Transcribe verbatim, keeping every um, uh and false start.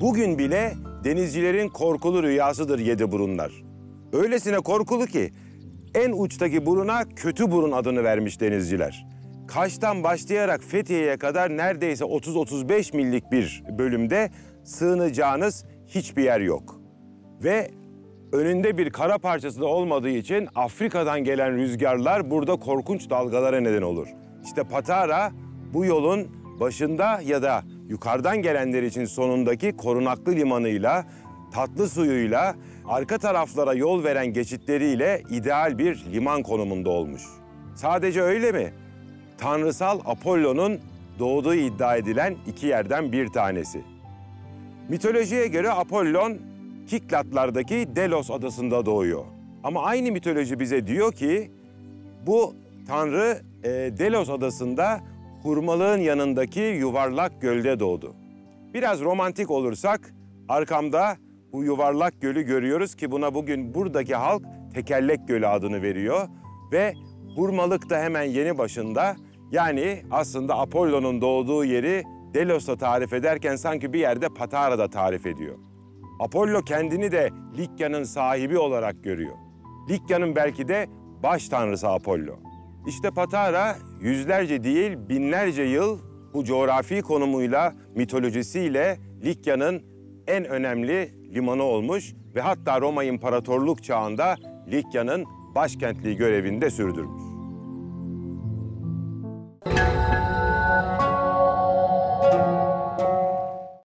Bugün bile denizcilerin korkulu rüyasıdır yedi burunlar. Öylesine korkulu ki en uçtaki buruna kötü burun adını vermiş denizciler. Kaş'tan başlayarak Fethiye'ye kadar neredeyse otuz otuz beş millik bir bölümde sığınacağınız hiçbir yer yok. Ve önünde bir kara parçası da olmadığı için Afrika'dan gelen rüzgarlar burada korkunç dalgalara neden olur. İşte Patara bu yolun başında ya da yukarıdan gelenler için sonundaki korunaklı limanıyla, tatlı suyuyla, arka taraflara yol veren geçitleriyle ideal bir liman konumunda olmuş. Sadece öyle mi? Tanrısal Apollon'un doğduğu iddia edilen iki yerden bir tanesi. Mitolojiye göre Apollon, Kiklatlardaki Delos adasında doğuyor. Ama aynı mitoloji bize diyor ki, bu tanrı e, Delos adasında Hurmalık'ın yanındaki yuvarlak gölde doğdu. Biraz romantik olursak, arkamda bu yuvarlak gölü görüyoruz ki buna bugün buradaki halk Tekerlek Gölü adını veriyor. Ve Hurmalık da hemen yeni başında, yani aslında Apollon'un doğduğu yeri Delos'ta tarif ederken sanki bir yerde Patara'da tarif ediyor. Apollo kendini de Likya'nın sahibi olarak görüyor. Likya'nın belki de baş tanrısı Apollo. İşte Patara yüzlerce değil binlerce yıl bu coğrafi konumuyla, mitolojisiyle Likya'nın en önemli limanı olmuş ve hatta Roma İmparatorluk çağında Likya'nın başkentliği görevini de sürdürmüş.